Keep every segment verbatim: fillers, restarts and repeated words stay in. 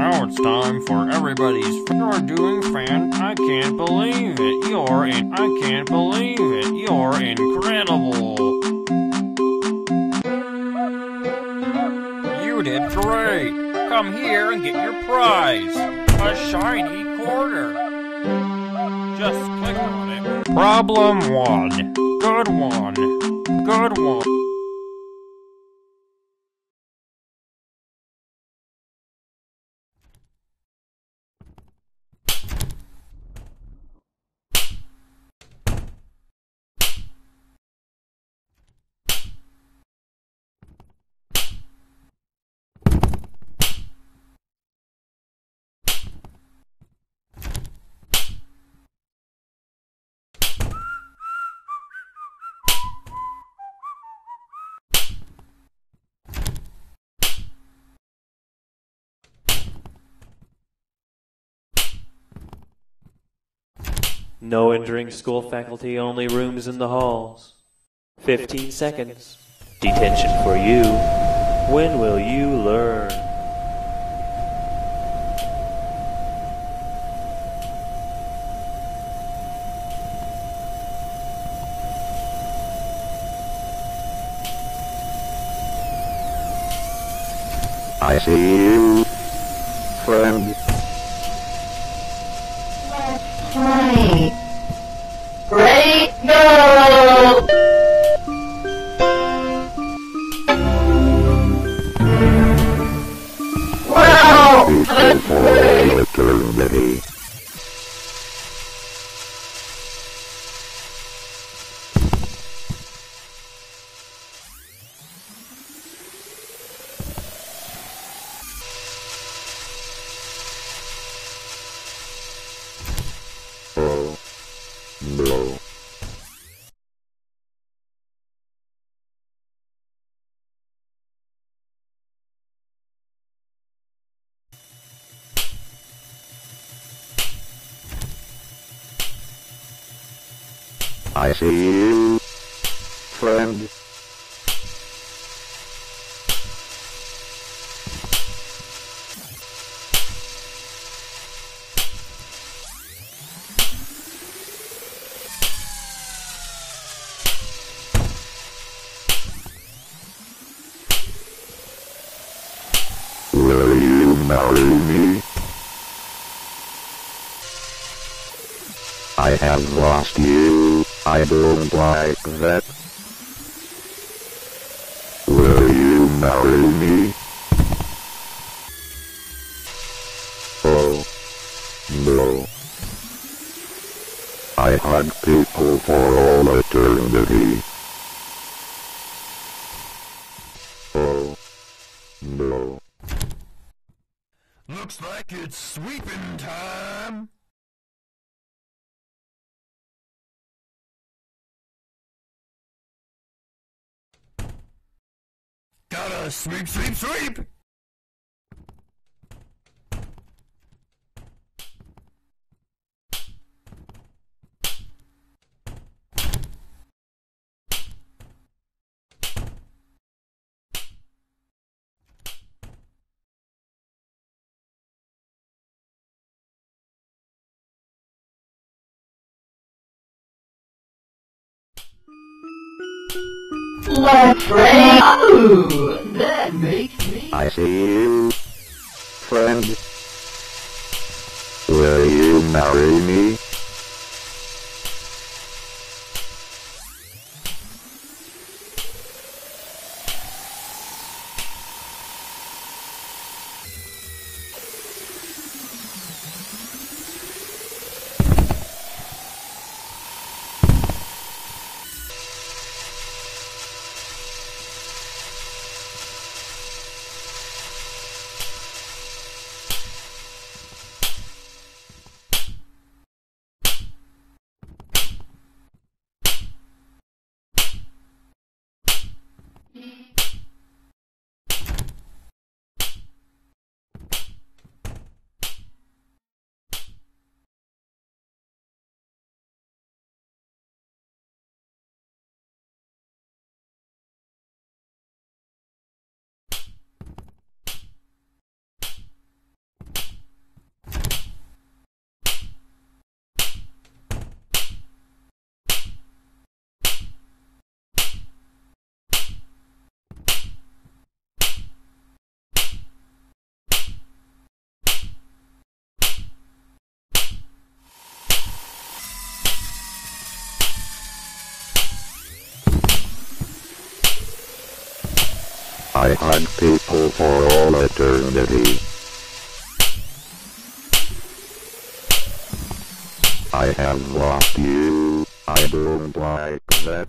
Now it's time for everybody's. You're doing fan. I can't believe it. You're in. I can't believe it. You're incredible. You did great. Come here and get your prize. A shiny quarter. Just click on it. Problem one. Good one. Good one. No entering school faculty, only rooms in the halls. Fifteen seconds. Detention for you. When will you learn? I see you, friend. I see you, friend. Will you marry me? I have lost you. I don't like that. Will you marry me? Oh, no. I had people for all eternity. Oh, no. Looks like it's sweeping time! Gotta sweep, sweep, sweep! Let's play! Ooh, that makes me... I see you, friend. Will you marry me? I hunt people for all eternity. I have lost you. I don't like that.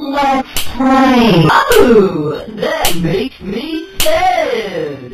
Let's play! Oh! That makes me sad!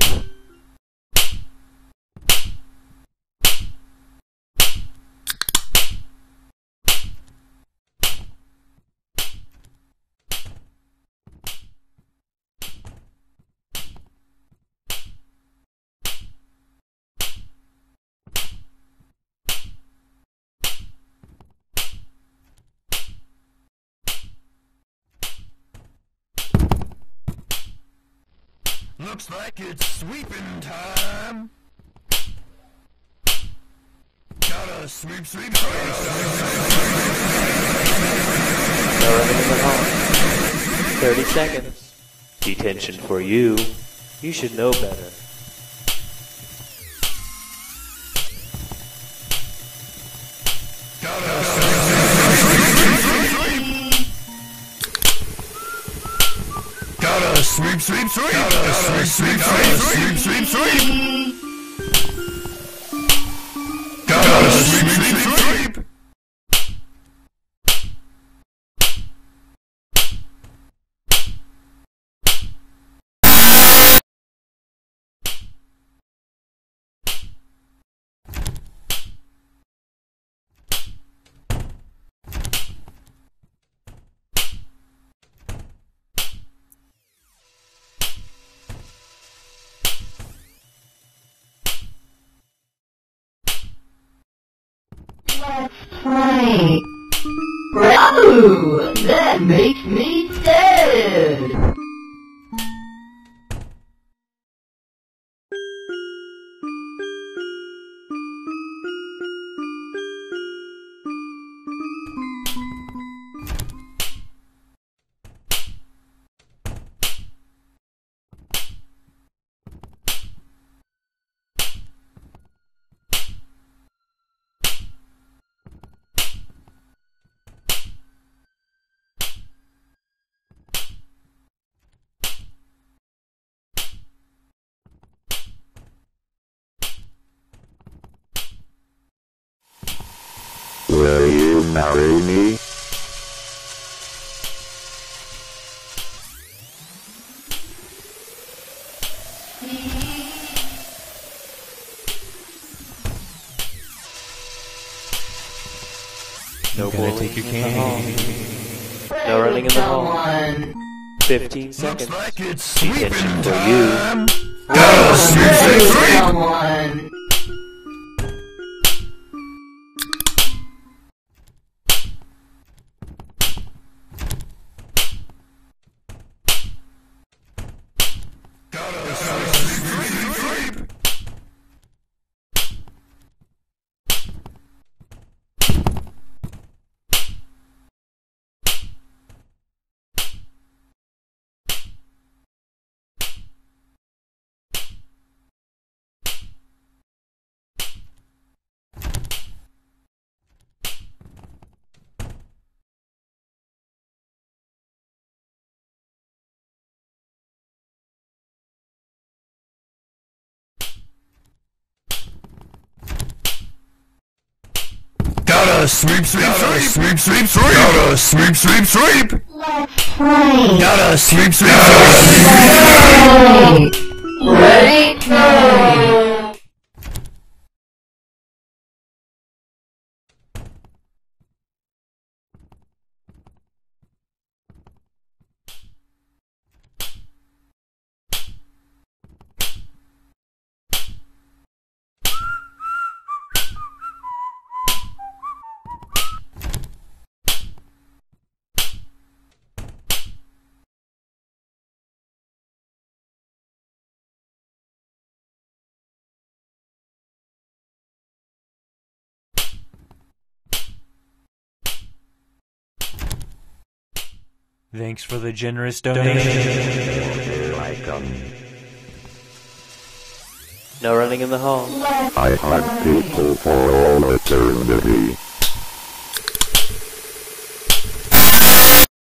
Looks like it's sweeping time. Gotta sweep, sweep, sweep. Thirty seconds. Detention for you. You should know better. Sweep, sweep, sweep! Gotta sweep, sweep, sweep, sweep, sweep, sweep! Gotta sweep, sweep, sweep, sweep! Let's play! Bravo! That makes me sad! Will you marry me? No boy, take your cane. No running in the hall. Fifteen seconds. Detention for you. Go, sweep, sweep. Sweep, sweep, sweep, sweep, sweep, sweep. Gotta sweep, sweep, sweep. Let's play. Gotta sweep, sweep, sweep. Ready, go. Thanks for the generous donation. You're welcome. No running in the hall. I hunt people for all eternity.